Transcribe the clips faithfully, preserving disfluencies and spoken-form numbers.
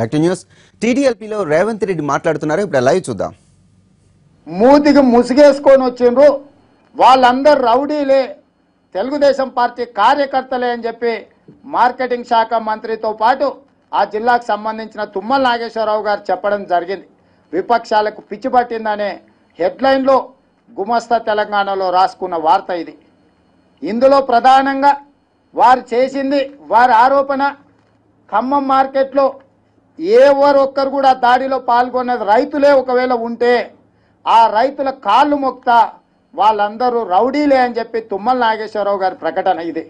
Back to news. టీడీఎల్పీలో రేవంత్ రెడ్డి మాట్లాడుతున్నారు, ఇప్పుడు లైవ్ చూద్దాం. మూతికి ముసుగేసుకొని వచ్చిండ్రు, వాళ్ళందరూ రౌడీలే, తెలుగుదేశం పార్టీ కార్యకర్తలే అని చెప్పి మార్కెటింగ్ శాఖ మంత్రితో పాటు ఆ జిల్లాకు సంబంధించిన తుమ్మల నాగేశ్వరరావు గారు చెప్పడం జరిగింది. విపక్షాలకు పిచ్చి పట్టిందనే హెడ్లైన్లో గుమస్తా తెలంగాణలో రాసుకున్న వార్త ఇది. ఇందులో ప్రధానంగా వారు చేసింది, వారి ఆరోపణ, ఖమ్మం మార్కెట్లో ఎవరొక్కరు కూడా దాడిలో పాల్గొన్నది రైతులే, ఒకవేళ ఉంటే ఆ రైతుల కాళ్ళు మొక్తా వాళ్ళందరూ రౌడీలే అని చెప్పి తుమ్మల నాగేశ్వరరావు గారి ప్రకటన ఇది.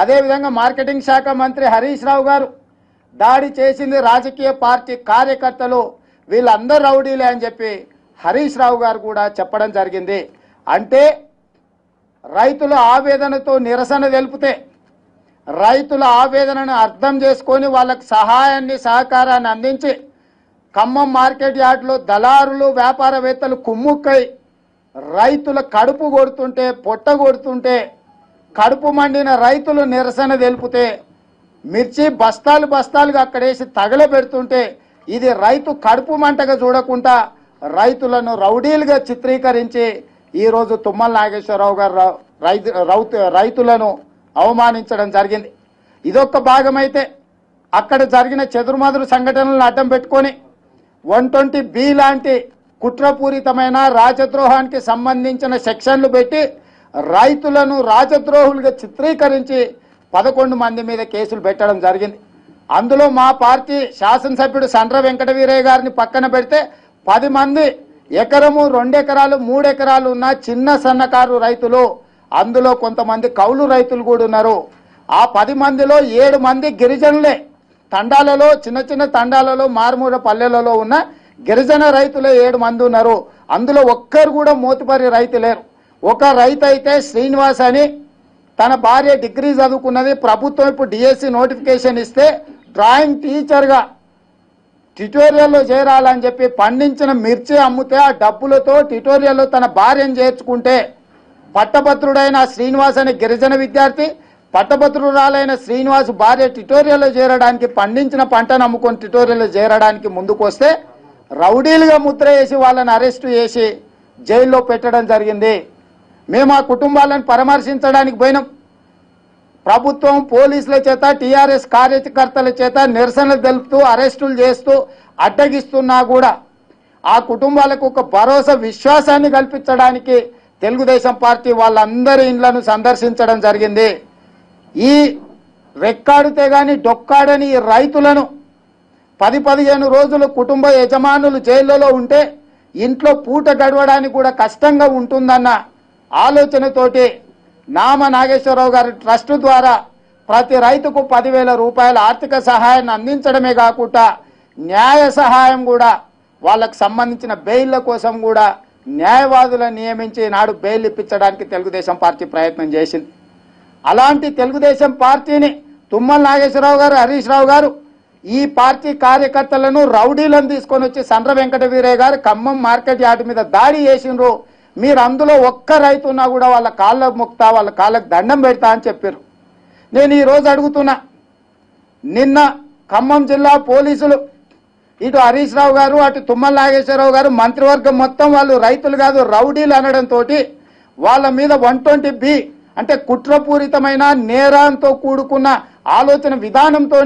అదేవిధంగా మార్కెటింగ్ శాఖ మంత్రి హరీష్ రావు గారు దాడి చేసింది రాజకీయ పార్టీ కార్యకర్తలు, వీళ్ళందరూ రౌడీలే అని చెప్పి హరీష్ రావు గారు కూడా చెప్పడం జరిగింది. అంటే రైతుల ఆవేదనతో నిరసన తెలిపితే, రైతుల ఆవేదనను అర్థం చేసుకొని వాళ్ళకు సహాయాన్ని సహకారాన్ని అందించి ఖమ్మం మార్కెట్ యార్డ్లో దళారులు వ్యాపారవేత్తలు కుమ్ముక్కై రైతుల కడుపు కొడుతుంటే పొట్ట కొడుతుంటే కడుపు మండిన రైతులు నిరసన తెలిపితే, మిర్చి బస్తాలు బస్తాలుగా అక్కడేసి తగలబెడుతుంటే ఇది రైతు కడుపు మంటగా చూడకుండా రైతులను రౌడీలుగా చిత్రీకరించి ఈరోజు తుమ్మల నాగేశ్వరరావు గారు రైతు రైతులను అవమానించడం జరిగింది. ఇదొక భాగమైతే అక్కడ జరిగిన చెదురుమదురు సంఘటనలను అడ్డం పెట్టుకొని వన్ ట్వంటీ బి లాంటి కుట్రపూరితమైన రాజద్రోహానికి సంబంధించిన సెక్షన్లు పెట్టి రైతులను రాజద్రోహులుగా చిత్రీకరించి పదకొండు మంది మీద కేసులు పెట్టడం జరిగింది. అందులో మా పార్టీ శాసనసభ్యుడు సండ్ర వెంకటవీరయ్య గారిని పక్కన పెడితే పది మంది ఎకరము రెండెకరాలు మూడెకరాలు ఉన్న చిన్న సన్నకారు రైతులు, అందులో కొంతమంది కౌలు రైతులు కూడా ఉన్నారు. ఆ పది మందిలో ఏడు మంది గిరిజనులే, తండాలలో చిన్న చిన్న తండాలలో మారుమూల పల్లెలలో ఉన్న గిరిజన రైతులే ఏడు మంది ఉన్నారు. అందులో ఒక్కరు కూడా మోతుపరి రైతు లేరు. ఒక రైతు అయితే శ్రీనివాస్ అని, తన భార్య డిగ్రీ చదువుకున్నది, ప్రభుత్వం ఇప్పుడు డిఎస్సి నోటిఫికేషన్ ఇస్తే డ్రాయింగ్ టీచర్గా ట్యుటోరియల్లో చేరాలని చెప్పి పండించిన మిర్చి అమ్మితే ఆ డబ్బులతో ట్యుటోరియల్లో తన భార్యను చేర్చుకుంటే, పట్టభద్రుడైన శ్రీనివాస్ అనే గిరిజన విద్యార్థి పట్టభద్రురాలైన శ్రీనివాస్ భార్య ట్యుటోరియల్లో చేరడానికి పండించిన పంటను అమ్ముకొని ట్యుటోరియల్లో చేరడానికి ముందుకు వస్తే రౌడీలుగా ముద్ర వేసి వాళ్ళని అరెస్టు చేసి జైల్లో పెట్టడం జరిగింది. మేము ఆ కుటుంబాలను పరామర్శించడానికి పోయినాం. ప్రభుత్వం పోలీసుల చేత టీఆర్ఎస్ కార్యకర్తల చేత నిరసనలు తెలుపుతూ అరెస్టులు చేస్తూ అడ్డగిస్తున్నా కూడా ఆ కుటుంబాలకు ఒక భరోసా విశ్వాసాన్ని కల్పించడానికి తెలుగుదేశం పార్టీ వాళ్ళందరి ఇండ్లను సందర్శించడం జరిగింది. ఈ రెక్కాడితే కానీ డొక్కాడని రైతులను పది పదిహేను రోజులు కుటుంబ యజమానులు జైళ్ళలో ఉంటే ఇంట్లో పూట గడవడానికి కూడా కష్టంగా ఉంటుందన్న ఆలోచనతోటి నామ నాగేశ్వరరావు గారి ట్రస్ట్ ద్వారా ప్రతి రైతుకు పదివేల రూపాయల ఆర్థిక సహాయాన్ని అందించడమే కాకుండా న్యాయ సహాయం కూడా, వాళ్ళకు సంబంధించిన బెయిళ్ల కోసం కూడా న్యాయవాదులను నియమించి నాడు బెయిల్ ఇప్పించడానికి తెలుగుదేశం పార్టీ ప్రయత్నం చేసింది. అలాంటి తెలుగుదేశం పార్టీని తుమ్మల నాగేశ్వరరావు గారు హరీష్ రావు గారు ఈ పార్టీ కార్యకర్తలను రౌడీలను తీసుకొని వచ్చి సండ్ర వెంకటవీరయ్య గారు ఖమ్మం మార్కెట్ యార్డ్ మీద దాడి చేసిండ్రు, మీరు అందులో ఒక్క రైతు ఉన్నా కూడా వాళ్ళ కాళ్ళకు మొక్తా వాళ్ళ కాళ్ళకు దండం పెడతా అని చెప్పారు. నేను ఈరోజు అడుగుతున్నా, నిన్న ఖమ్మం జిల్లా పోలీసులు ఇటు హరీష్ రావు గారు అటు తుమ్మల నాగేశ్వరరావు గారు మంత్రివర్గం మొత్తం వాళ్ళు రైతులు కాదు రౌడీలు అనడంతో వాళ్ళ మీద వన్ ట్వంటీ బి అంటే కుట్రపూరితమైన నేరంతో కూడుకున్న ఆలోచన విధానంతో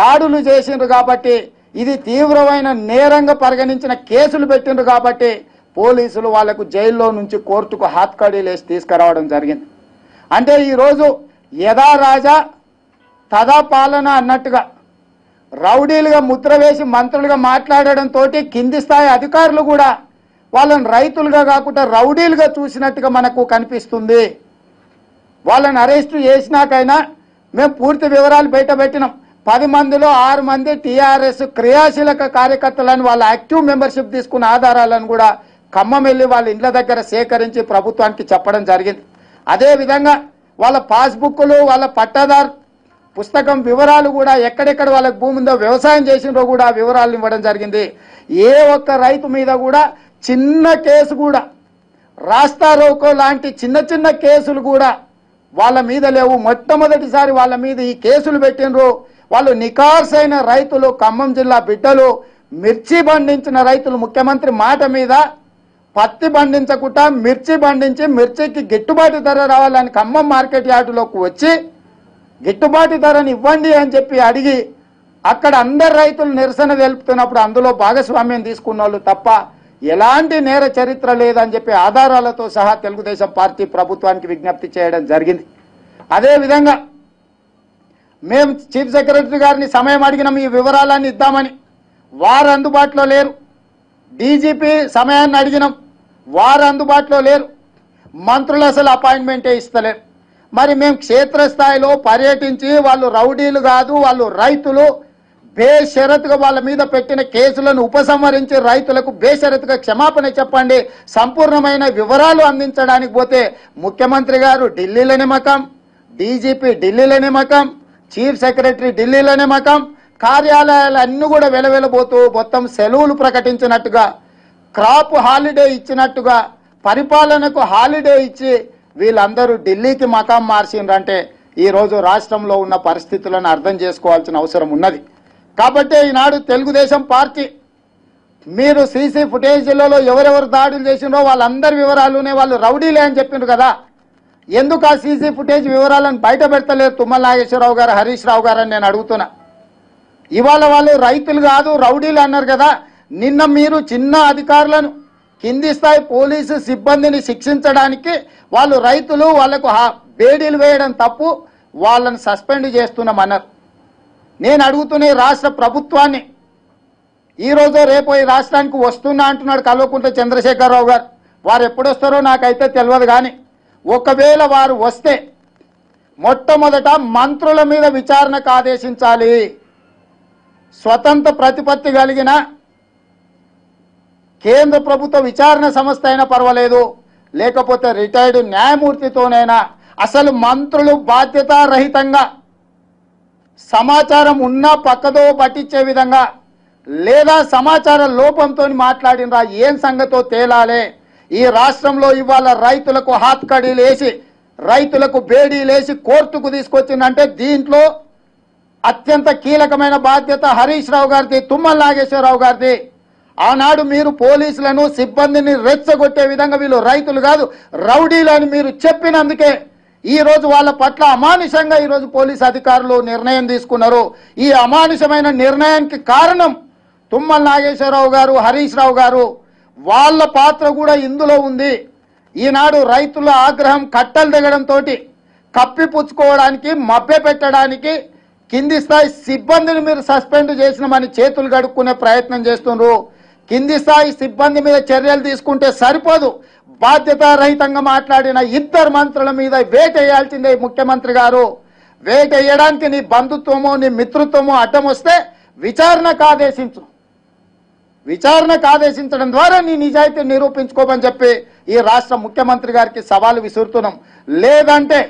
దాడులు చేసిండ్రు కాబట్టి ఇది తీవ్రమైన నేరంగా పరిగణించిన కేసులు పెట్టిండ్రు కాబట్టి పోలీసులు వాళ్లకు జైల్లో నుంచి కోర్టుకు హాత్కడీలేసి తీసుకురావడం జరిగింది. అంటే ఈరోజు యథా రాజా తదా పాలన అన్నట్టుగా రౌడీలుగా ముద్ర వేసి మంత్రులుగా మాట్లాడడంతో కింది స్థాయి అధికారులు కూడా వాళ్ళని రైతులుగా కాకుండా రౌడీలుగా చూసినట్టుగా మనకు కనిపిస్తుంది. వాళ్ళని అరెస్టు చేసినాకైనా మేము పూర్తి వివరాలు బయటపెట్టినాం. పది మందిలో ఆరు మంది టీఆర్ఎస్ క్రియాశీలక కార్యకర్తలను వాళ్ళ యాక్టివ్ మెంబర్షిప్ తీసుకున్న ఆధారాలను కూడా ఖమ్మం వెళ్ళి వాళ్ళ ఇండ్ల దగ్గర సేకరించి ప్రభుత్వానికి చెప్పడం జరిగింది. అదేవిధంగా వాళ్ళ పాస్బుక్లు వాళ్ళ పట్టాదారు పుస్తకం వివరాలు కూడా ఎక్కడెక్కడ వాళ్ళకి భూమి ఉందో వ్యవసాయం చేసినో కూడా వివరాలు ఇవ్వడం జరిగింది. ఏ ఒక్క రైతు మీద కూడా చిన్న కేసు కూడా రాస్తా రోకో లాంటి చిన్న చిన్న కేసులు కూడా వాళ్ళ మీద లేవు. మొట్టమొదటిసారి వాళ్ళ మీద ఈ కేసులు పెట్టినరు, వాళ్ళు నికార్సైన రైతులు ఖమ్మం జిల్లా బిడ్డలు మిర్చి పండించిన రైతులు ముఖ్యమంత్రి మాట మీద పత్తి పండించకుండా మిర్చి పండించి మిర్చికి గిట్టుబాటు ధర రావాలని ఖమ్మం మార్కెట్ యార్డులోకి వచ్చి గిట్టుబాటు ధరని ఇవ్వండి అని చెప్పి అడిగి అక్కడ అందరు రైతులు నిరసన తెలుపుతున్నప్పుడు అందులో భాగస్వామ్యం తీసుకున్న వాళ్ళు తప్ప ఎలాంటి నేర చరిత్ర లేదని చెప్పి ఆధారాలతో సహా తెలుగుదేశం పార్టీ ప్రభుత్వానికి విజ్ఞప్తి చేయడం జరిగింది. అదేవిధంగా మేము చీఫ్ సెక్రటరీ గారిని సమయం అడిగినాం ఈ వివరాలన్నీ ఇద్దామని, వారు అందుబాటులో లేరు. డీజీపీ సమయాన్ని అడిగినాం, వారు అందుబాటులో లేరు. మంత్రులు అసలు అపాయింట్మెంటే ఇస్తలేరు. మరి మేము క్షేత్రస్థాయిలో పర్యటించి వాళ్ళు రౌడీలు కాదు, వాళ్ళు రైతులు, బేషరతుగా వాళ్ళ మీద పెట్టిన కేసులను ఉపసంహరించి రైతులకు బేషరతుగా క్షమాపణ చెప్పండి, సంపూర్ణమైన వివరాలు అందించడానికి పోతే ముఖ్యమంత్రి గారు ఢిల్లీలో నిమకం, డీజీపీ ఢిల్లీలో నిమకం, చీఫ్ సెక్రటరీ ఢిల్లీలో నిమకం, కార్యాలయాలన్నీ కూడా వెలవెలబోతూ మొత్తం సెలవులు ప్రకటించినట్టుగా, క్రాప్ హాలిడే ఇచ్చినట్టుగా, పరిపాలనకు హాలిడే ఇచ్చి వీళ్ళందరూ ఢిల్లీకి మకాం మార్చిండ్రంటే ఈరోజు రాష్ట్రంలో ఉన్న పరిస్థితులను అర్థం చేసుకోవాల్సిన అవసరం ఉన్నది. కాబట్టి ఈనాడు తెలుగుదేశం పార్టీ మీరు సీసీ ఫుటేజ్లలో ఎవరెవరు దాడులు చేసినో వాళ్ళందరి వివరాలునే వాళ్ళు రౌడీలే అని చెప్పిండ్రు కదా, ఎందుకు ఆ సీసీ ఫుటేజ్ వివరాలను బయట పెడతలేరు తుమ్మల నాగేశ్వరరావు గారు, హరీష్ రావు గారు అని నేను అడుగుతున్నా. ఇవాళ వాళ్ళు రైతులు కాదు రౌడీలు అన్నారు కదా, నిన్న మీరు చిన్న అధికారులను కింది స్థాయి పోలీసు సిబ్బందిని శిక్షించడానికి వాళ్ళు రైతులు వాళ్లకు బేడీలు వేయడం తప్పు, వాళ్ళని సస్పెండ్ చేస్తున్నామన్నారు. నేను అడుగుతున్న రాష్ట్ర ప్రభుత్వాన్ని, ఈరోజు రేపు ఈ రాష్ట్రానికి వస్తున్నా అంటున్నాడు కల్వకుంట్ల చంద్రశేఖరరావు గారు. వారు ఎప్పుడు వస్తారో నాకైతే తెలియదు, కానీ ఒకవేళ వారు వస్తే మొట్టమొదట మంత్రుల మీద విచారణకు ఆదేశించాలి. స్వతంత్ర ప్రతిపత్తి కలిగిన కేంద్ర ప్రభుత్వ విచారణ సంస్థ అయినా పర్వాలేదు, లేకపోతే రిటైర్డ్ న్యాయమూర్తితోనైనా. అసలు మంత్రులు బాధ్యతారహితంగా సమాచారం ఉన్నా పక్కదో పట్టించే విధంగా లేదా సమాచార లోపంతో మాట్లాడినరా ఏం సంగతో తేలాలే. ఈ రాష్ట్రంలో ఇవాళ రైతులకు హాత్కడీలు వేసి రైతులకు బేడీలు వేసి కోర్టుకు తీసుకొచ్చిందంటే దీంట్లో అత్యంత కీలకమైన బాధ్యత హరీష్ రావు గారిది, తుమ్మల నాగేశ్వరరావు గారిది. ఆనాడు మీరు పోలీసులను సిబ్బందిని రెచ్చగొట్టే విధంగా వీళ్ళు రైతులు కాదు రౌడీలు అని మీరు చెప్పినందుకే ఈరోజు వాళ్ళ పట్ల అమానుషంగా ఈరోజు పోలీసు అధికారులు నిర్ణయం తీసుకున్నారు. ఈ అమానుషమైన నిర్ణయానికి కారణం తుమ్మల నాగేశ్వరరావు గారు, హరీష్ రావు గారు, వాళ్ళ పాత్ర కూడా ఇందులో ఉంది. ఈనాడు రైతుల ఆగ్రహం కట్టలు దిగడంతో కప్పిపుచ్చుకోవడానికి, మభ్య పెట్టడానికి కింది స్థాయి సిబ్బందిని మీరు సస్పెండ్ చేసినామని చేతులు గడుక్కునే ప్రయత్నం చేస్తున్నారు. కింది స్థాయి సిబ్బంది మీద చర్యలు తీసుకుంటే సరిపోదు, బాధ్యతారహితంగా మాట్లాడిన ఇద్దరు మంత్రుల మీద వేటేయాల్సిందే ముఖ్యమంత్రి గారు. వేటేయడానికి నీ బంధుత్వమో నీ మిత్రుత్వమో అడ్డం వస్తే విచారణకు ఆదేశించు, విచారణకు ఆదేశించడం ద్వారా నీ నిజాయితీ నిరూపించుకోమని చెప్పి ఈ రాష్ట్ర ముఖ్యమంత్రి గారికి సవాలు విసురుతున్నాం. లేదంటే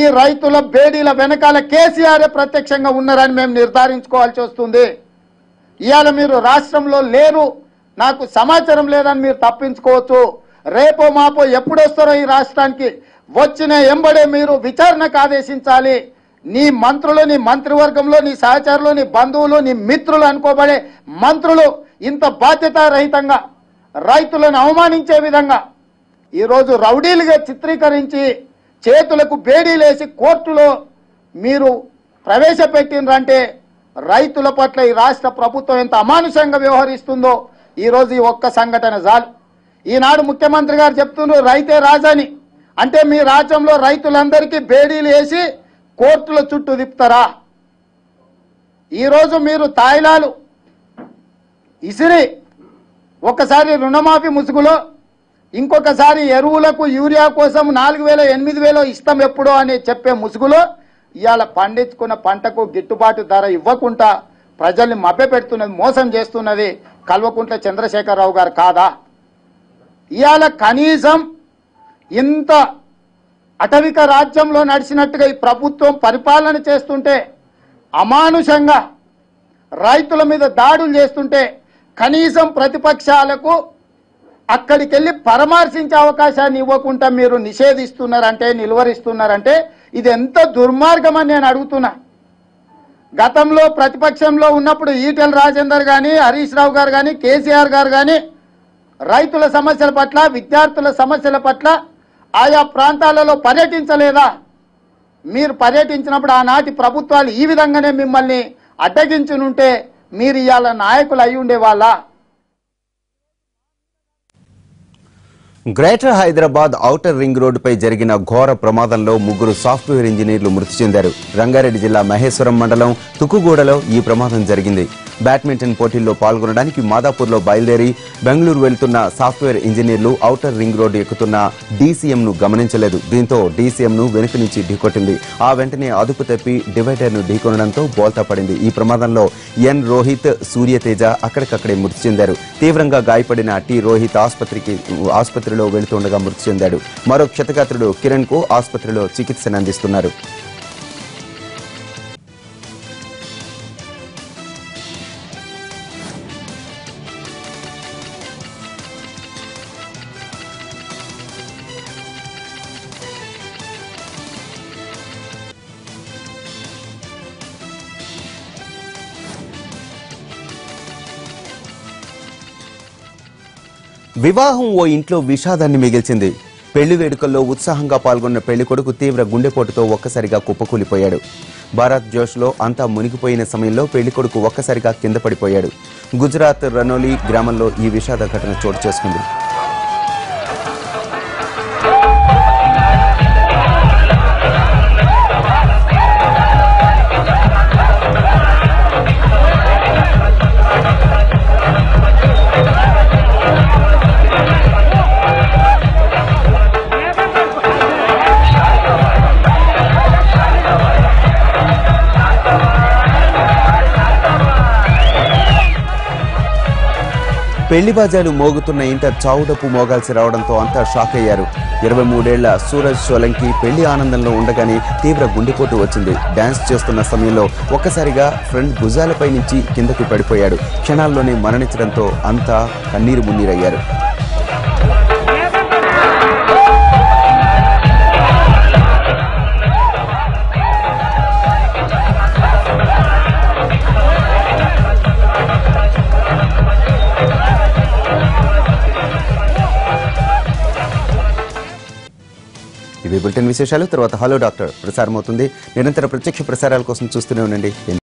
ఈ రైతుల బేడీల వెనకాల కేసీఆర్ ప్రత్యక్షంగా ఉన్నారని మేము నిర్ధారించుకోవాల్సి వస్తుంది. ఇవాళ మీరు రాష్ట్రంలో లేరు, నాకు సమాచారం లేదని మీరు తప్పించుకోవచ్చు. రేపో మాపో ఎప్పుడు వస్తారో ఈ రాష్ట్రానికి వచ్చిన ఎంబడే మీరు విచారణకు ఆదేశించాలి. నీ మంత్రులు, నీ మంత్రివర్గంలో నీ సహచరులు, నీ బంధువులు, నీ మిత్రులు అనుకోబడే మంత్రులు ఇంత బాధ్యతారహితంగా రైతులను అవమానించే విధంగా ఈరోజు రౌడీలుగా చిత్రీకరించి చేతులకు బేడీలేసి కోర్టులో మీరు ప్రవేశపెట్టినరంటే రైతుల పట్ల ఈ రాష్ట్ర ప్రభుత్వం ఎంత అమానుషంగా వ్యవహరిస్తుందో ఈరోజు ఈ ఒక్క సంఘటన చాలు. ఈనాడు ముఖ్యమంత్రి గారు చెప్తున్నారు రైతే రాజాని, అంటే మీ రాజ్యంలో రైతులందరికీ బేడీలు వేసి కోర్టుల చుట్టూ తిప్పుతారా? ఈరోజు మీరు తాయిలాలు ఇసిరి ఒకసారి రుణమాఫీ ముసుగులో, ఇంకొకసారి ఎరువులకు యూరియా కోసం నాలుగు వేల ఎనిమిది వేలో ఇష్టం ఎప్పుడో అని చెప్పే ముసుగులో ఇవాళ పండించుకున్న పంటకు గిట్టుబాటు ధర ఇవ్వకుండా ప్రజల్ని మభ్యపెడుతున్నది, మోసం చేస్తున్నది కల్వకుంట్ల చంద్రశేఖరరావు గారు కాదా? ఇవాళ కనీసం ఇంత అటవిక రాజ్యంలో నడిచినట్టుగా ఈ ప్రభుత్వం పరిపాలన చేస్తుంటే, అమానుషంగా రైతుల మీద దాడులు చేస్తుంటే కనీసం ప్రతిపక్షాలకు అక్కడికి వెళ్ళి పరామర్శించే అవకాశాన్ని ఇవ్వకుండా మీరు నిషేధిస్తున్నారంటే, నిలువరిస్తున్నారంటే ఇది ఎంత దుర్మార్గం అని నేను అడుగుతున్నా. గతంలో ప్రతిపక్షంలో ఉన్నప్పుడు ఈటెల రాజేందర్ గాని హరీష్ రావు గారు గాని కేసీఆర్ గారు గాని రైతుల సమస్యల పట్ల విద్యార్థుల సమస్యల పట్ల ఆయా ప్రాంతాలలో పర్యటించలేదా? మీరు పర్యటించినప్పుడు ఆనాటి ప్రభుత్వాలు ఈ విధంగానే మిమ్మల్ని అడ్డగించునుంటే మీరు ఇయాల నాయకులు అయి ఉండేవాళ్ళ? గ్రేటర్ హైదరాబాద్ ఔటర్ రింగ్ రోడ్డుపై జరిగిన ఘోర ప్రమాదంలో ముగ్గురు సాఫ్ట్వేర్ ఇంజనీర్లు మృతి చెందారు. రంగారెడ్డి జిల్లా మహేశ్వరం మండలం తుక్కుగూడలో ఈ ప్రమాదం జరిగింది. బ్యాడ్మింటన్ పోటీల్లో పాల్గొనడానికి మాదాపూర్లో బయలుదేరి బెంగళూరు వెళ్తున్న సాఫ్ట్వేర్ ఇంజనీర్లు ఔటర్ రింగ్ రోడ్డు ఎక్కుతున్న డీసీఎంను గమనించలేదు. దీంతో డీసీఎంను వెనుక నుంచి ఢీకొట్టింది. ఆ వెంటనే అదుపు తప్పి డివైడర్ను ఢీకొనడంతో బోల్తా పడింది. ఈ ప్రమాదంలో ఎన్ రోహిత్, సూర్యతేజ అక్కడికక్కడే మృతి చెందారు. తీవ్రంగా గాయపడిన టీ రోహిత్ ఆసుపత్రికి ఆసుపత్రి వెళ్తుండగా మృతి చెందాడు. మరో క్షతగాత్రుడు కిరణ్ కు ఆసుపత్రిలో చికిత్సను అందిస్తున్నారు. వివాహం ఓ ఇంట్లో విషాదాన్ని మిగిల్చింది. పెళ్లి వేడుకల్లో ఉత్సాహంగా పాల్గొన్న పెళ్లి కొడుకు తీవ్ర గుండెపోటుతో ఒక్కసారిగా కుప్పకూలిపోయాడు. భారత్ జోష్లో అంతా మునిగిపోయిన సమయంలో పెళ్లి కొడుకు ఒక్కసారిగా కింద పడిపోయాడు. గుజరాత్ రనోలి గ్రామంలో ఈ విషాద ఘటన చోటు చేసుకుంది. పెళ్లి బాజాలు మోగుతున్న ఇంత చావుడప్పు మోగాల్సి రావడంతో అంతా షాక్ అయ్యారు. ఇరవై మూడేళ్ల సూరజ్ సోలంకి పెళ్లి ఆనందంలో ఉండగానే తీవ్ర గుండెపోటు వచ్చింది. డాన్స్ చేస్తున్న సమయంలో ఒక్కసారిగా ఫ్రెండ్ భుజాలపై నుంచి కిందకు పడిపోయాడు. క్షణాల్లోనే మరణించడంతో అంతా కన్నీరు మున్నీరయ్యారు. బులెటిన్ విశేషాలు తర్వాత హలో డాక్టర్ ప్రసారం అవుతుంది. నిరంతర ప్రత్యక్ష ప్రసారాల కోసం చూస్తూనే ఉండండి.